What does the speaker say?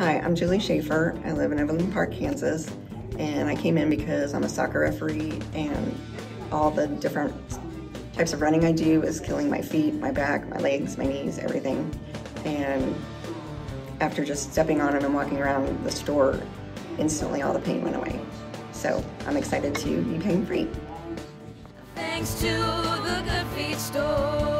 Hi, I'm Julie Schaefer. I live in Overland Park, Kansas, and I came in because I'm a soccer referee, and all the different types of running I do is killing my feet, my back, my legs, my knees, everything. And after just stepping on it and walking around the store, instantly all the pain went away. So I'm excited to be pain free. Thanks to the Good Feet store.